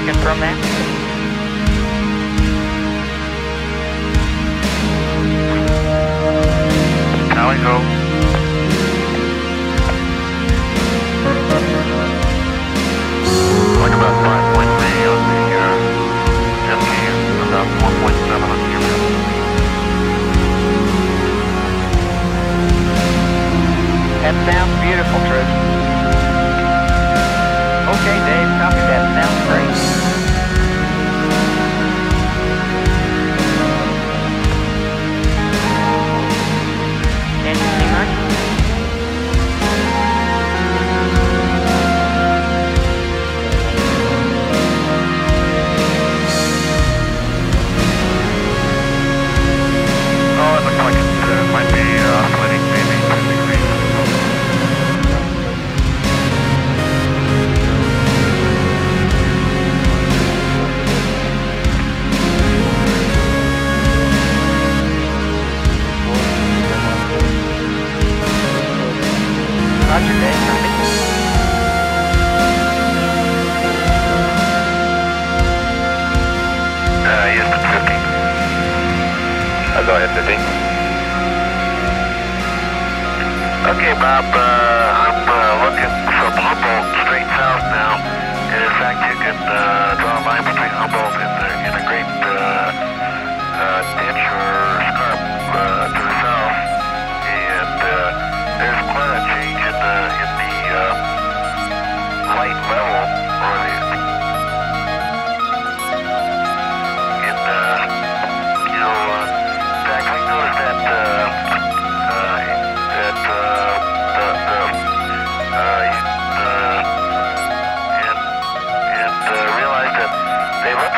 we confirm that? Now we go. Like about 5.3 on the FK, about 1.7 on the airfield. That sounds beautiful, Trish. Okay, Dave, copy that. Sounds great. Can you see mine? Oh, it looks like it might be offloading maybe 2 degrees. Roger, Dave, copy. Yes, 15. I'll go ahead, 15. Okay, Bob, I'm looking from Humboldt straight south now, and in fact you can draw a line between Humboldt and the integrate ditch or scarp to the south, and there's quite a change in the light level, or in fact we noticed that realized that they look